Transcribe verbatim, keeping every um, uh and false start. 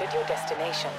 reported your destination.